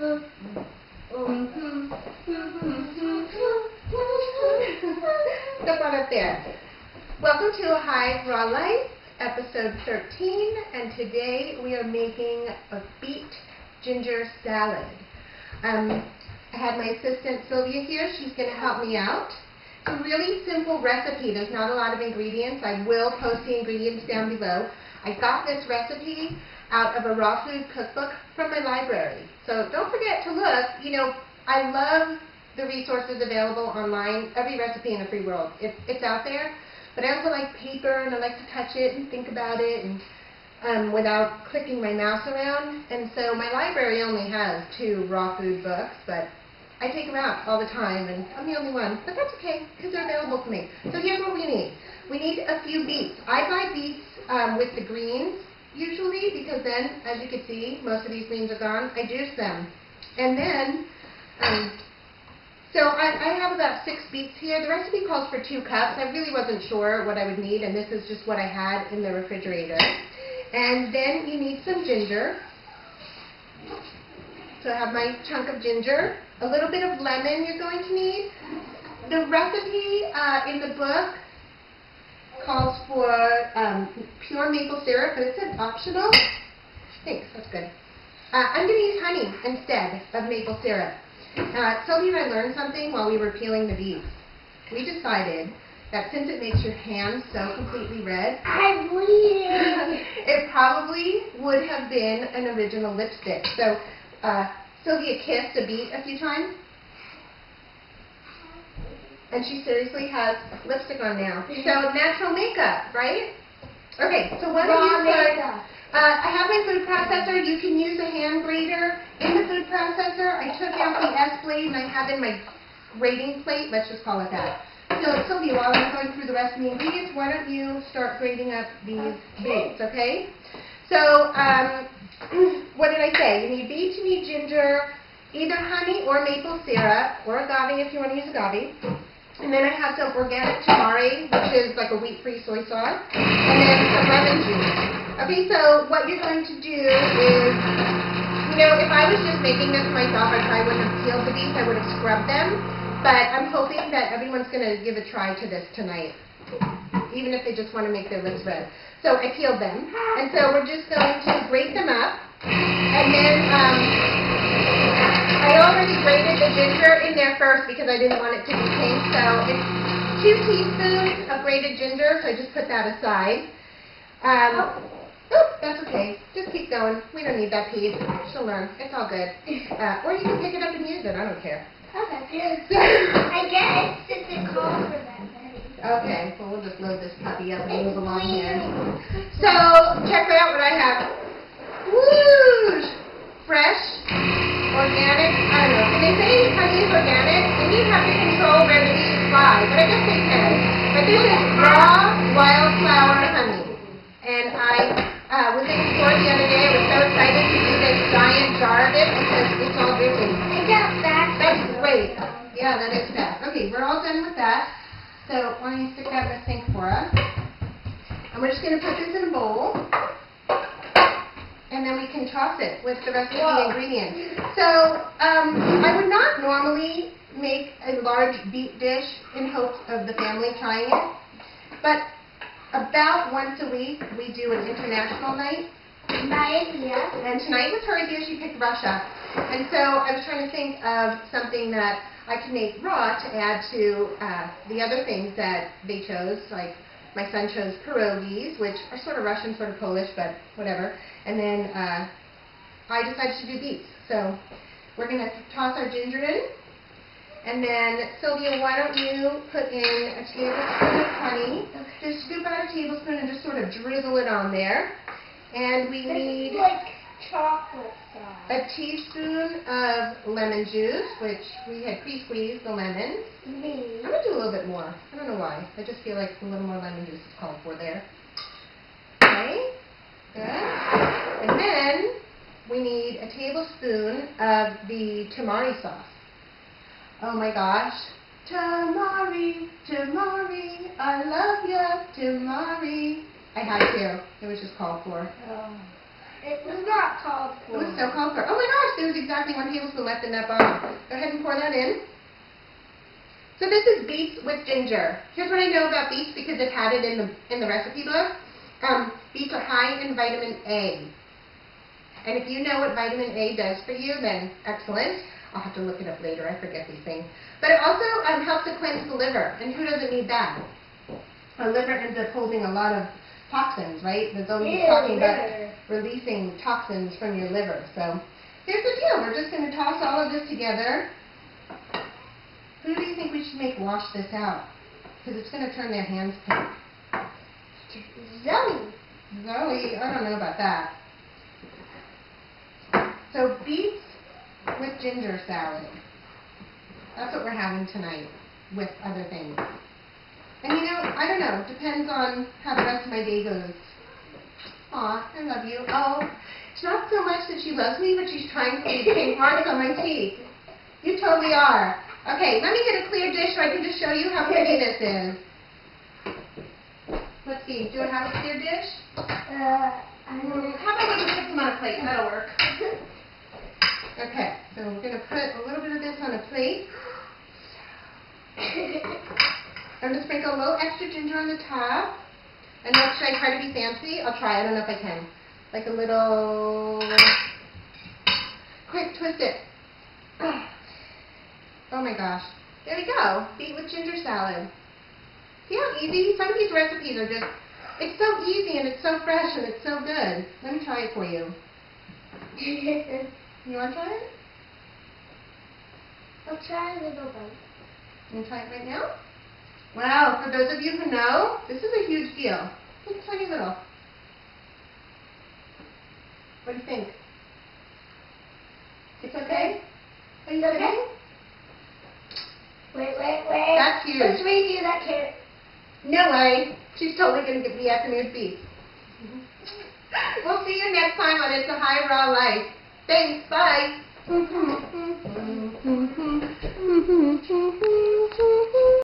Look what up there. Welcome to High Raw Life, episode 13, and today we are making a beet ginger salad. I had my assistant Sylvia here. She's going to help me out. It's a really simple recipe. There's not a lot of ingredients. I will post the ingredients down below. I got this recipe out of a raw food cookbook from my library. So don't forget to look. You know, I love the resources available online. Every recipe in the free world, it's out there. But I also like paper, and I like to touch it and think about it, and without clicking my mouse around. And so my library only has 2 raw food books, but I take them out all the time, and I'm the only one, but that's okay, because they're available to me. So here's what we need. We need a few beets. I buy beets with the greens, usually, because then, as you can see, most of these greens are gone. I juice them. And then, so I have about 6 beets here. The recipe calls for 2 cups. I really wasn't sure what I would need, and this is just what I had in the refrigerator. And then you need some ginger. So I have my chunk of ginger. A little bit of lemon you're going to need. The recipe in the book calls for pure maple syrup, but it says optional. Thanks, that's good. I'm going to use honey instead of maple syrup. Sylvia and I learned something while we were peeling the beets. We decided that since it makes your hands so completely red, I'm bleeding. It probably would have been an original lipstick. So. Sylvia kissed a beet a few times, and she seriously has lipstick on now. So natural makeup, right? Okay, so what do you put? I have my food processor. You can use a hand grater in the food processor. I took out the S-blade, and I have in my grating plate. Let's just call it that. So Sylvia, while I'm going through the rest of the ingredients, why don't you start grating up these beets, okay? So, what did I say? You need beets, you need ginger, either honey or maple syrup, or agave if you want to use agave. And then I have some organic tamari, which is like a wheat-free soy sauce, and then some lemon juice. Okay, so what you're going to do is, you know, if I was just making this myself, I probably wouldn't have peeled the beets, I would have scrubbed them, but I'm hoping that everyone's going to give a try to this tonight, even if they just want to make their lips red. So I peeled them, and so we're just going to grate them up, and then I already grated the ginger in there first because I didn't want it to be pink, so it's 2 teaspoons of grated ginger, so I just put that aside. That's okay, just keep going, we don't need that piece, she'll learn, it's all good. Or you can pick it up and use it, I don't care. Okay. I guess it's a call for that. Okay, well, we'll just load this puppy up and move along here. So, check out what I have. Woo! Fresh, organic, I don't know. Can they say honey is organic? And you have to control where the bees fly, but I guess they can. But this is raw wildflower honey. And I was in the store the other day. I was so excited to do this giant jar of it because it's all busy. I got that. That's great. Yeah, that is fast. Okay, we're all done with that. So why don't you stick that in the sink for us? And we're just going to put this in a bowl, and then we can toss it with the rest of the ingredients. So I would not normally make a large beet dish in hopes of the family trying it, but about once a week we do an international night. Yeah. And tonight was her idea. She picked Russia. And so I was trying to think of something that I could make raw to add to the other things that they chose. Like my son chose pierogies, which are sort of Russian, sort of Polish, but whatever. And then I decided to do beets. So we're going to toss our ginger in. And then, Sylvia, why don't you put in a tablespoon of honey. Just scoop out a tablespoon and just sort of drizzle it on there. And we need chocolate sauce. A teaspoon of lemon juice, which we had pre-squeezed the lemons. I'm going to do a little bit more. I don't know why. I just feel like a little more lemon juice is called for there. Okay. Good. And then we need a tablespoon of the tamari sauce. Oh my gosh. Tamari, tamari, I love ya, tamari. I had to. It was just called for. It was not called for. It was so called for. Oh my gosh, There's exactly 1 tablespoon left in that bottle. Go ahead and pour that in. So this is beets with ginger. Here's what I know about beets because it's had it in the recipe book. Beets are high in vitamin A. And if you know what vitamin A does for you, then excellent. I'll have to look it up later. I forget these things. But it also helps to cleanse the liver. And who doesn't need that? Our liver ends up holding a lot of toxins, right? That's always talking about releasing toxins from your liver. So here's the deal. We're just going to toss all of this together. Who do you think we should make wash this out? Because it's going to turn their hands pink. Zoe, I don't know about that. So beets with ginger salad. That's what we're having tonight with other things. And you know, I don't know, depends on how the rest of my day goes. Aw, I love you. Oh, it's not so much that she loves me, but she's trying to leave pink marks on my teeth. You totally are. Okay, let me get a clear dish so I can just show you how pretty this is. Let's see, do I have a clear dish? How about we just put them on a plate? That'll work. Okay, so we're going to put a little bit of this on a plate. I'm going to sprinkle a little extra ginger on the top. And then should I try to be fancy? I'll try. I don't know if I can. Like a little... Quick, twist it. Oh my gosh. There we go. Beet with ginger salad. See how easy? Some of these recipes are just... It's so easy and it's so fresh and it's so good. Let me try it for you. You want to try it? I'll try a little bit. You want to try it right now? Wow, for those of you who know, this is a huge deal. It's tiny little. What do you think? It's okay? Are you okay? Wait. That's huge. Let's redo that carrot. No way. She's totally going to get the afternoon beef. We'll see you next time on It's a High Raw Life. Thanks, bye.